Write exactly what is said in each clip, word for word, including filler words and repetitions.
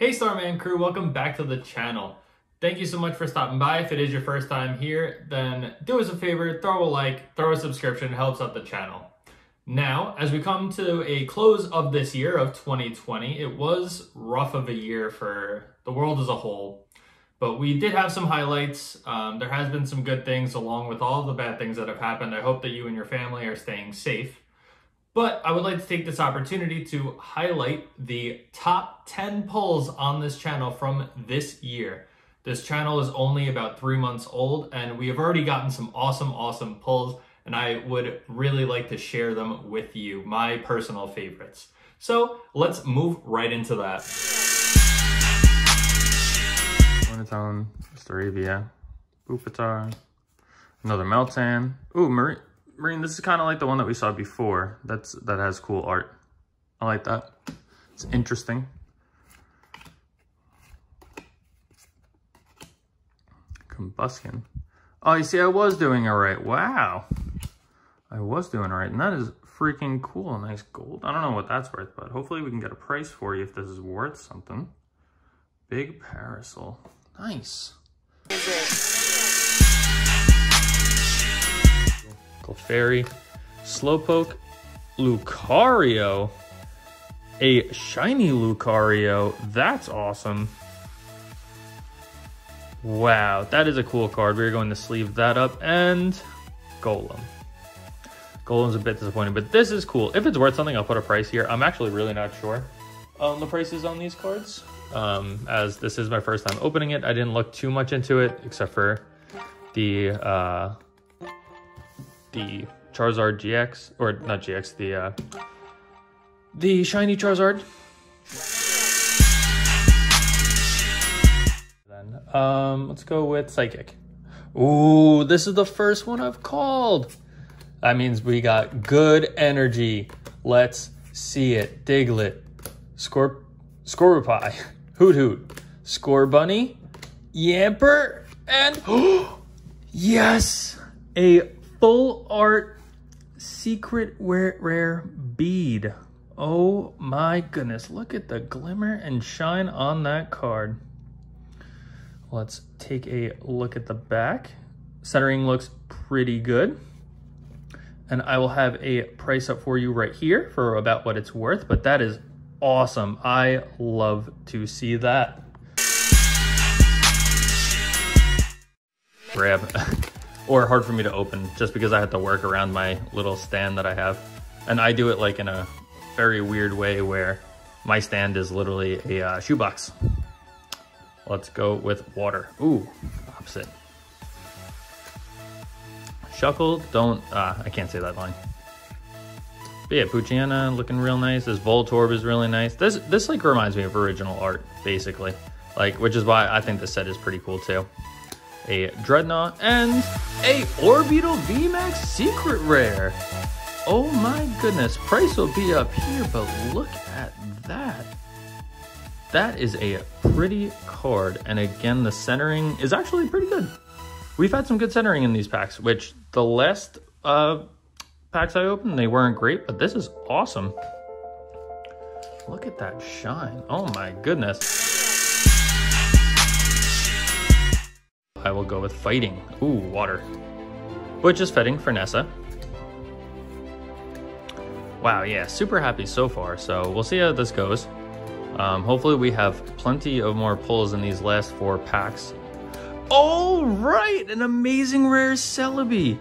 Hey Starman crew, welcome back to the channel. Thank you so much for stopping by. If it is your first time here, then do us a favor, throw a like, throw a subscription, it helps out the channel. Now, as we come to a close of this year of twenty twenty, it was rough of a year for the world as a whole, but we did have some highlights. Um, there has been some good things along with all the bad things that have happened. I hope that you and your family are staying safe. But I would like to take this opportunity to highlight the top ten polls on this channel from this year. This channel is only about three months old and we have already gotten some awesome, awesome polls, and I would really like to share them with you, my personal favorites. So let's move right into that. Monotone, Staravia, Pupitar, another Meltan. Ooh, Marie. Marine, this is kind of like the one that we saw before. That's that has cool art. I like that. It's interesting. Combustion. Oh, you see, I was doing all right. Wow. I was doing all right. And that is freaking cool. Nice gold. I don't know what that's worth, but hopefully we can get a price for you if this is worth something. Big parasol. Nice. Fairy, Slowpoke, Lucario, a shiny Lucario. That's awesome. Wow, that is a cool card. We're going to sleeve that up. And Golem. Golem's a bit disappointing, but this is cool. If it's worth something, I'll put a price here. I'm actually really not sure on the prices on these cards, um, as this is my first time opening it. I didn't look too much into it, except for the... Uh, the Charizard G X, or not G X, the uh, the shiny Charizard. Then um, let's go with Psychic. Ooh, this is the first one I've called. That means we got good energy. Let's see it. Diglet, Scorp, Scorupie, Hoot Hoot, Scorbunny, Yamper, and yes, a full art secret rare bead. Oh my goodness, look at the glimmer and shine on that card. Let's take a look at the back. Centering looks pretty good. And I will have a price up for you right here for about what it's worth, but that is awesome. I love to see that. Grab. Or hard for me to open just because I have to work around my little stand that I have. And I do it like in a very weird way where my stand is literally a uh, shoebox. Let's go with water. Ooh, opposite. Shuckled, don't, uh, I can't say that line. But yeah, Pucciana looking real nice. This Voltorb is really nice. This, this like reminds me of original art basically. Like, which is why I think this set is pretty cool too. A Drednaw, and a Orbeetle Vmax Secret Rare. Oh my goodness, price will be up here, but look at that. That is a pretty card, and again, the centering is actually pretty good. We've had some good centering in these packs, which the last uh, packs I opened, they weren't great, but this is awesome. Look at that shine, oh my goodness. I will go with fighting. Ooh, water. Which is fitting for Nessa. Wow, yeah, super happy so far. So we'll see how this goes. Um, hopefully we have plenty of more pulls in these last four packs. All right, an amazing rare Celebi.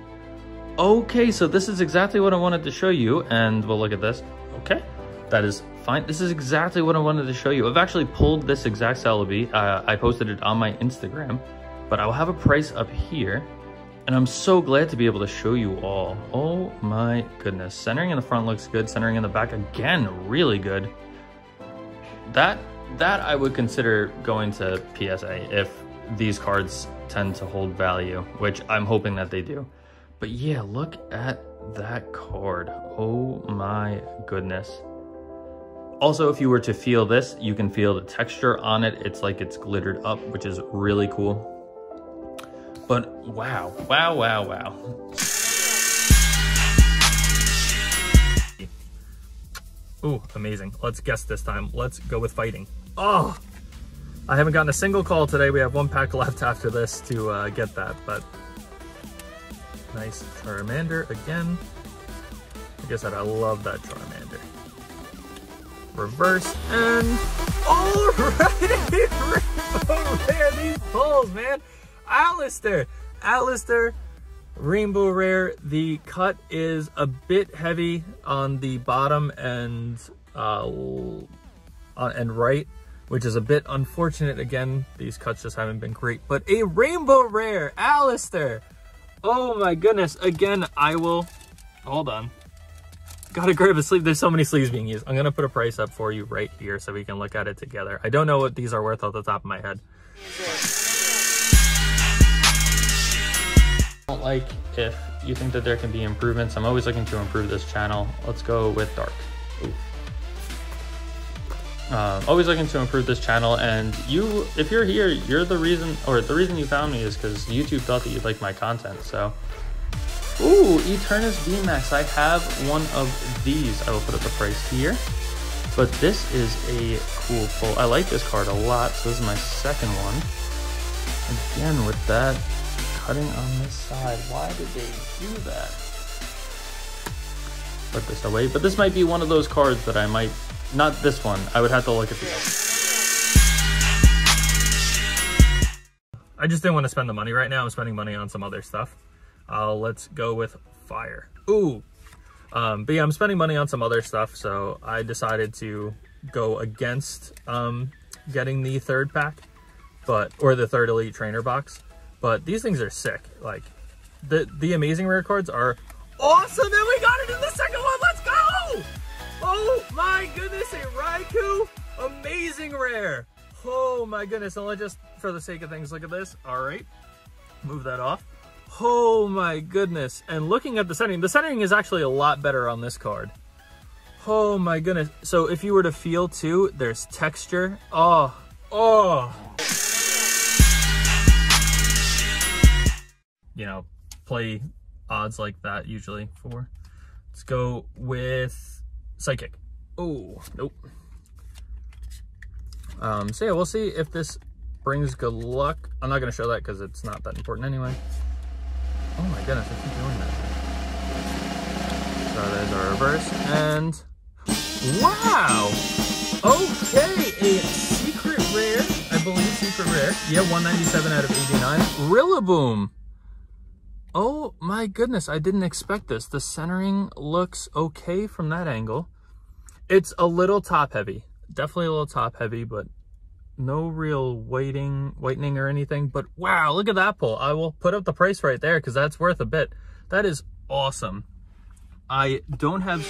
Okay, so this is exactly what I wanted to show you. And we'll look at this. Okay, that is fine. This is exactly what I wanted to show you. I've actually pulled this exact Celebi. Uh, I posted it on my Instagram. But I will have a price up here, and I'm so glad to be able to show you all. Oh my goodness. Centering in the front looks good. Centering in the back, again, really good. That, that I would consider going to P S A if these cards tend to hold value, which I'm hoping that they do. But yeah, look at that card. Oh my goodness. Also, if you were to feel this, you can feel the texture on it. It's like it's glittered up, which is really cool. But wow, wow, wow, wow. Ooh, amazing. Let's guess this time. Let's go with fighting. Oh, I haven't gotten a single call today. We have one pack left after this to uh, get that, but nice Charmander again. Like I said, I love that Charmander. Reverse and alright! Oh man, these pulls, man! Alistair! Alistair, Rainbow Rare. The cut is a bit heavy on the bottom and uh, and right, which is a bit unfortunate. Again, these cuts just haven't been great, but a Rainbow Rare, Alistair! Oh my goodness, again, I will, hold on. Gotta grab a sleeve. There's so many sleeves being used. I'm gonna put a price up for you right here so we can look at it together. I don't know what these are worth off the top of my head. I don't like if you think that there can be improvements. I'm always looking to improve this channel. Let's go with dark. Ooh. Um, always looking to improve this channel, and you, if you're here, you're the reason, or the reason you found me is because YouTube thought that you'd like my content, so. Ooh, Eternus Vmax, I have one of these. I will put up the price here, but this is a cool pull. I like this card a lot, so this is my second one. Again, with that cutting on this side, why did they do that? Put this away, but this might be one of those cards that I might, not this one, I would have to look at the other. I just didn't want to spend the money right now. I'm spending money on some other stuff. Uh, let's go with fire. Ooh, um, but yeah, I'm spending money on some other stuff, so I decided to go against um, getting the third pack, but or the third Elite Trainer box. But these things are sick. Like the the amazing rare cards are awesome. Then we got it in the second one. Let's go! Oh my goodness, a Raikou, amazing rare. Oh my goodness. And let's just, for the sake of things, look at this. All right, move that off. Oh my goodness. And looking at the centering, the centering is actually a lot better on this card. Oh my goodness. So if you were to feel too, there's texture. Oh, oh. You know, play odds like that usually for. Let's go with Psychic. Oh, nope. Um, so yeah, we'll see if this brings good luck. I'm not gonna show that because it's not that important anyway. Oh my goodness, I keep doing that. So there's our reverse, and wow! Okay, a secret rare, I believe secret rare. Yeah, one ninety-seven out of eighty-nine. Rillaboom! Oh my goodness, I didn't expect this. The centering looks okay from that angle. It's a little top heavy, definitely a little top heavy, but no real waiting, whitening or anything, but wow, look at that pull. I will put up the price right there because that's worth a bit. That is awesome. I don't have...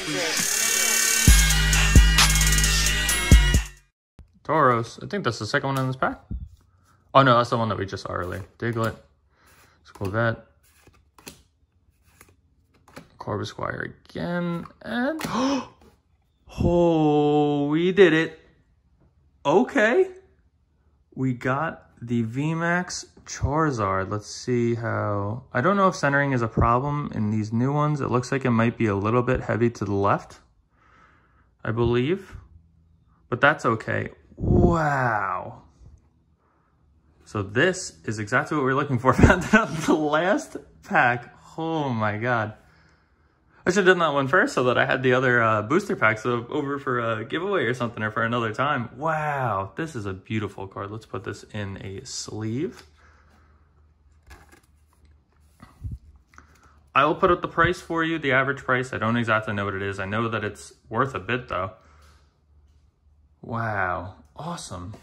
Tauros. I think that's the second one in this pack. Oh no, that's the one that we just saw earlier. Diglet, Scorvet, Orbsquire again, and... Oh, we did it. Okay. We got the Vmax Charizard. Let's see how... I don't know if centering is a problem in these new ones. It looks like it might be a little bit heavy to the left, I believe. But that's okay. Wow. So this is exactly what we were looking for. Found that on the last pack. Oh my God. I should have done that one first so that I had the other uh, booster packs over for a giveaway or something or for another time. Wow, this is a beautiful card. Let's put this in a sleeve. I will put up the price for you, the average price. I don't exactly know what it is. I know that it's worth a bit though. Wow, awesome.